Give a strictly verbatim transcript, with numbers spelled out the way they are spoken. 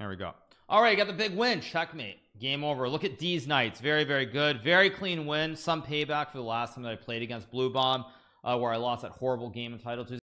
There we go. All right, got the big win, checkmate, game over. Look at these knights, very very good, very clean win. Some payback for the last time that I played against Blue Bomb, uh, where I lost that horrible game in Titled Tuesday.